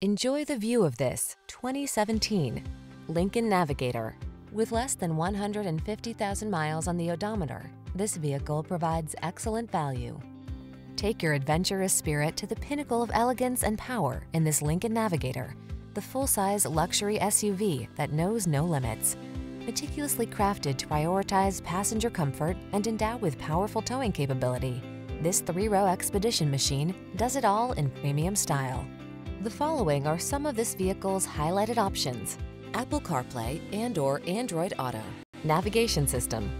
Enjoy the view of this 2017 Lincoln Navigator. With less than 150,000 miles on the odometer, this vehicle provides excellent value. Take your adventurous spirit to the pinnacle of elegance and power in this Lincoln Navigator, the full-size luxury SUV that knows no limits. Meticulously crafted to prioritize passenger comfort and endowed with powerful towing capability, this three-row expedition machine does it all in premium style. The following are some of this vehicle's highlighted options: Apple CarPlay and/or Android Auto, navigation system,